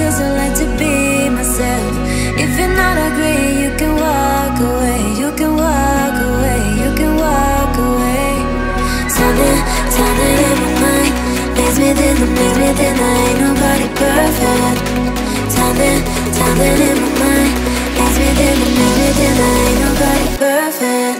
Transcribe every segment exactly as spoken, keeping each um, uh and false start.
'cause I like to be myself. If you're not agree, you can walk away, you can walk away, you can walk away. Something, something in my mind makes me think, makes me think I ain't nobody perfect. Something, something in my mind makes me think, makes me think I ain't nobody perfect.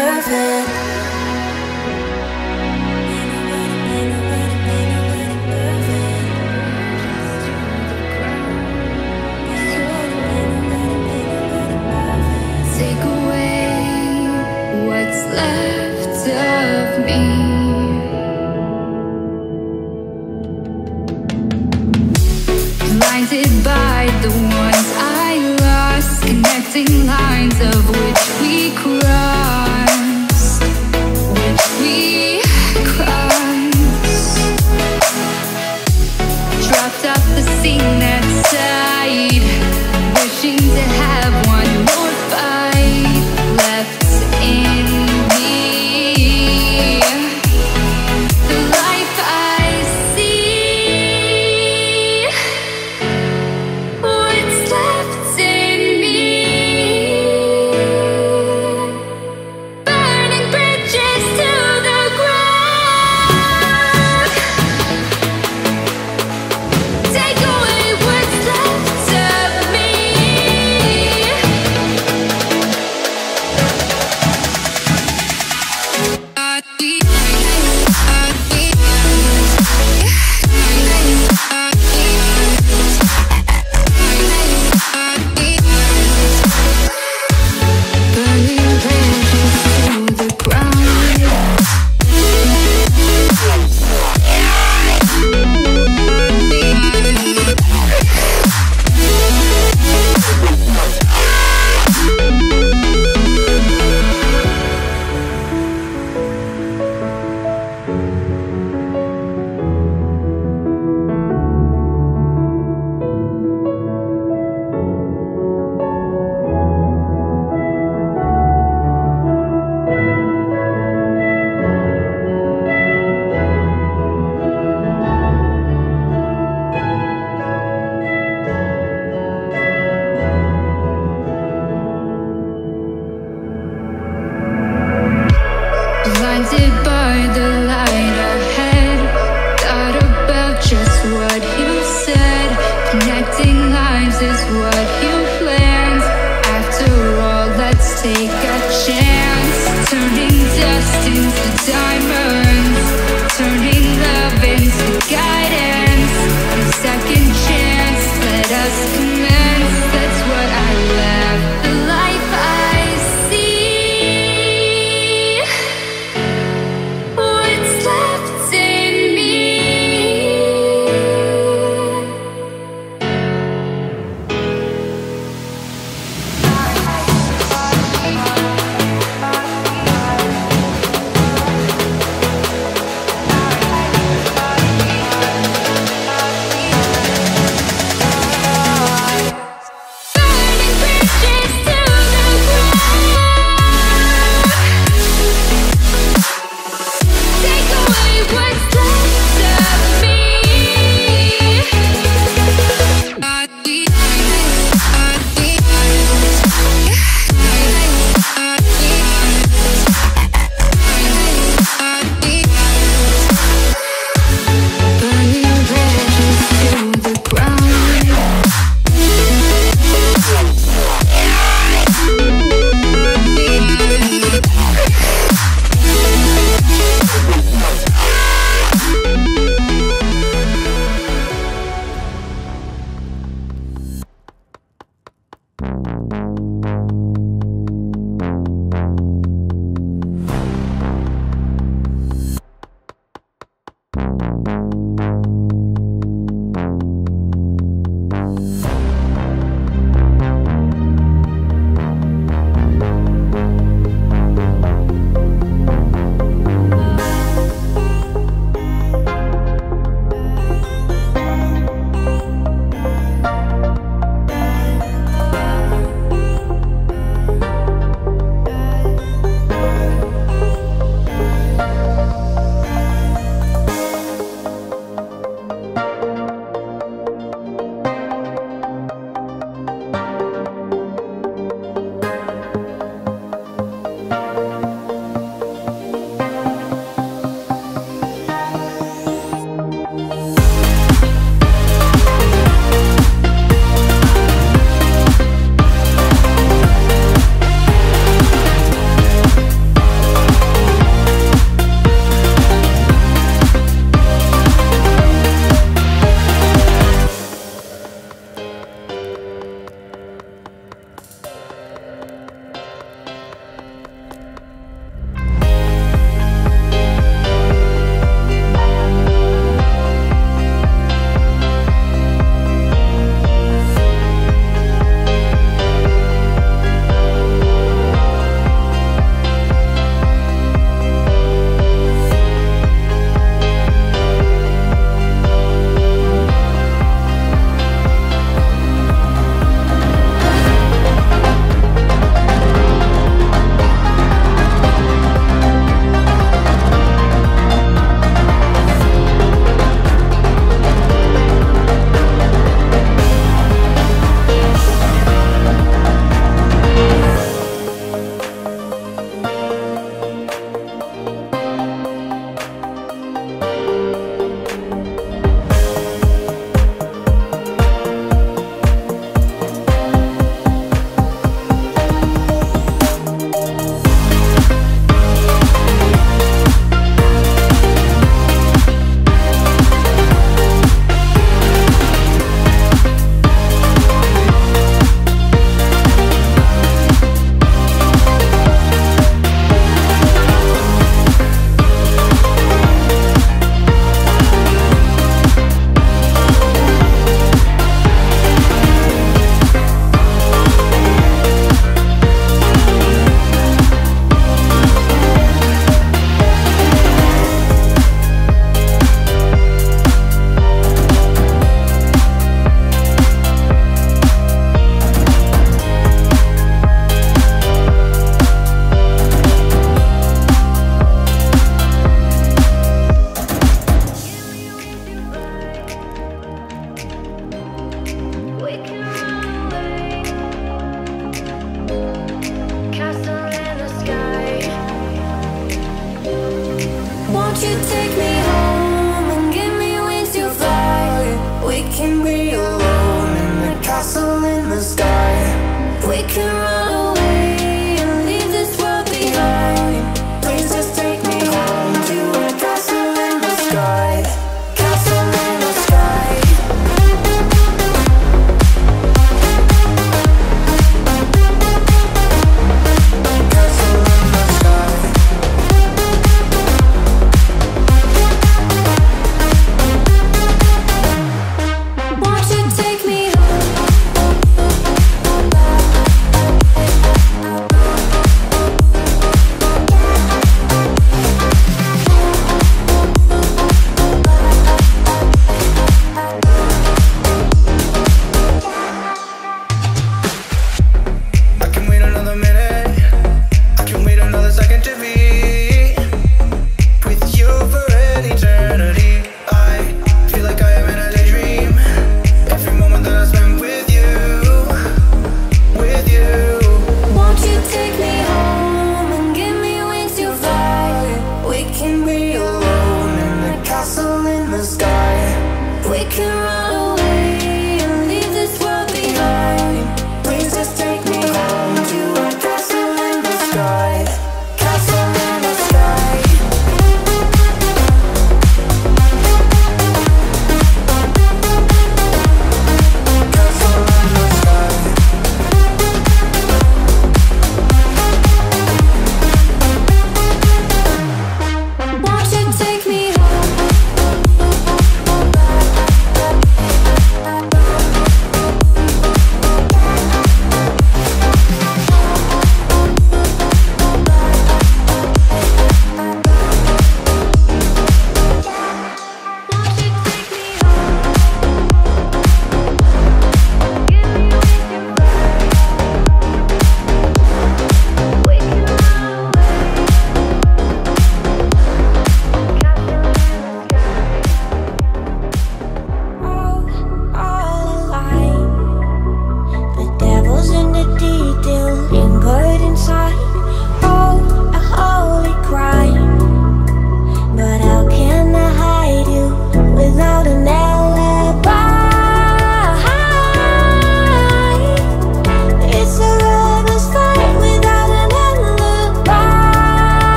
But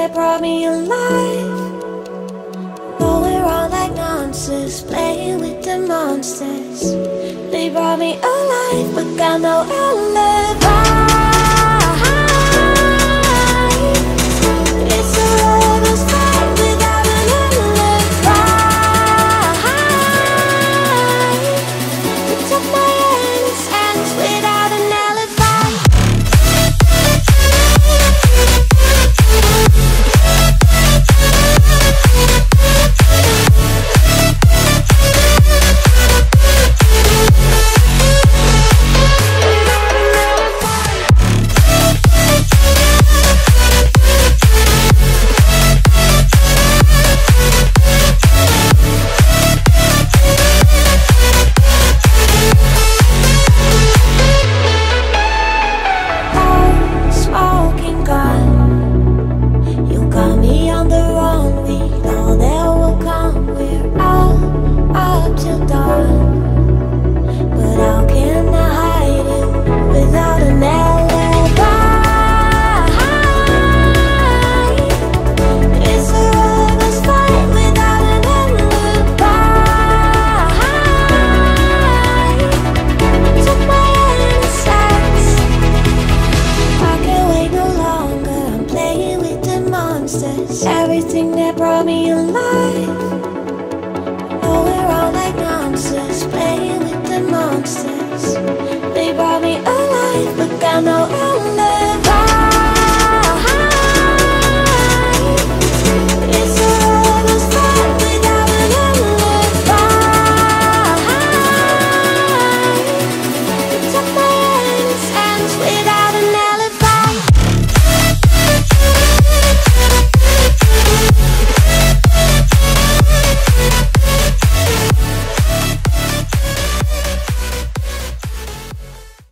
that brought me alive. Though we're all like monsters, playing with the monsters, they brought me alive, but got no alibi. Everything that brought me alive. Oh, we're all like monsters, playing with the monsters. They brought me alive, but got no.